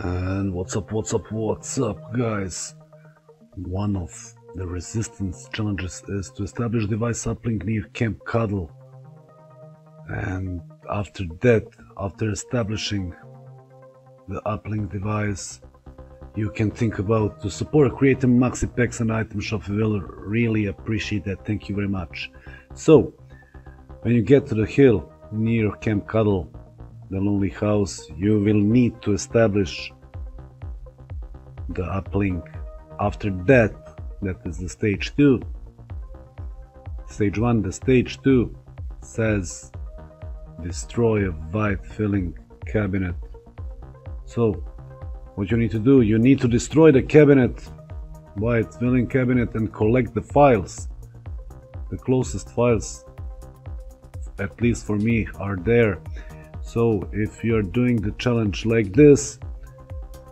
And what's up guys? One of the resistance challenges is to establish device uplink near Camp Cuddle. And after that, after establishing the uplink device, you can think about to support creating Maxipex and item shop. We will really appreciate that. Thank you very much. So when you get to the hill near Camp Cuddle, the lonely house, you will need to establish the uplink. After that, that is the stage 2. Stage 1, the stage 2 says destroy a white filling cabinet. So what you need to do, you need to destroy the cabinet, white filling cabinet, and collect the files. The closest files, at least for me, are there. So if you are doing the challenge like this,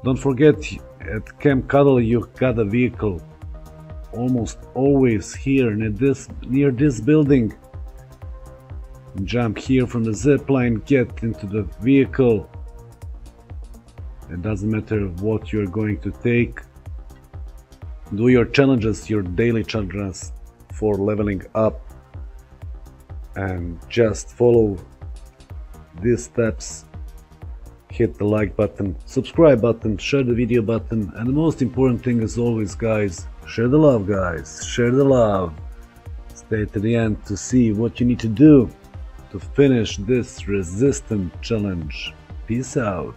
don't forget, at Camp Cuddle you got a vehicle almost always here near this building. Jump here from the zip line, get into the vehicle. It doesn't matter what you're going to take. Do your challenges, your daily challenges for leveling up, and just follow these steps. Hit the like button, subscribe button, share the video button, and the most important thing as always, guys, share the love, guys, share the love. Stay to the end to see what you need to do to finish this resistance challenge. Peace out.